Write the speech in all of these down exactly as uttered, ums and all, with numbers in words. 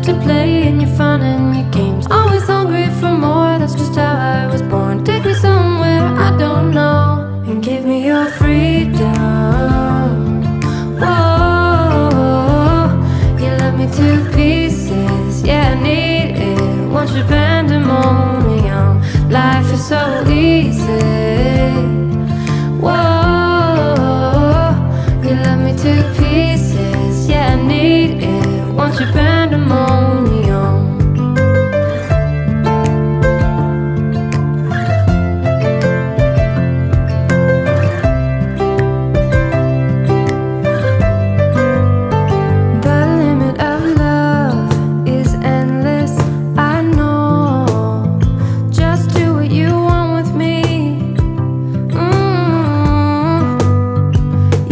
left to play in your fun and your games. Always hungry for more, that's just how I was born. Take me somewhere I don't know and give me your freedom. Whoa, you left me to pieces, yeah, I need it. Want your pandemonium, life is so easy. Whoa, you left me to pieces, yeah, I need it. Want your pandemonium. The limit of love is endless, I know. Just do what you want with me. Mm-hmm.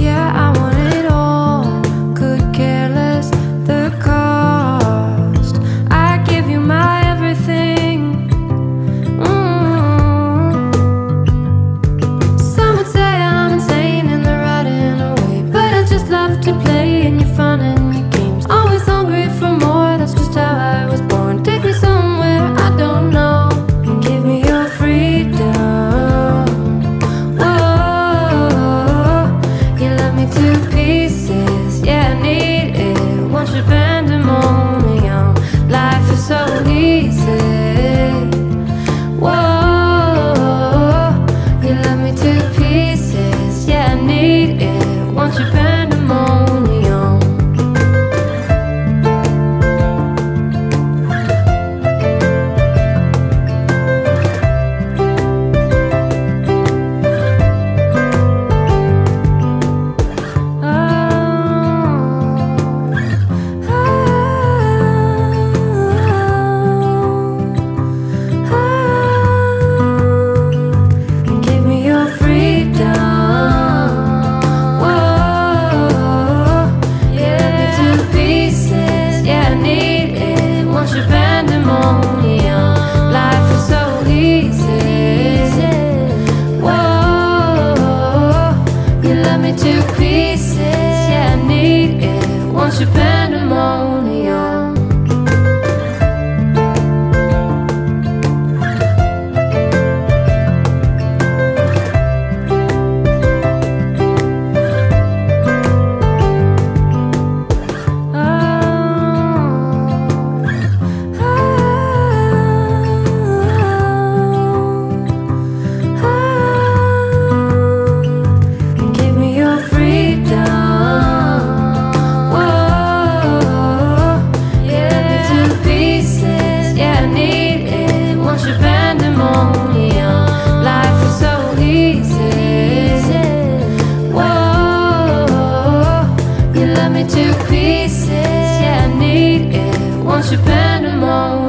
Yeah, I want it all, could care less. The your pandemonium. Pieces, yeah, I need it. Want your pandemonium.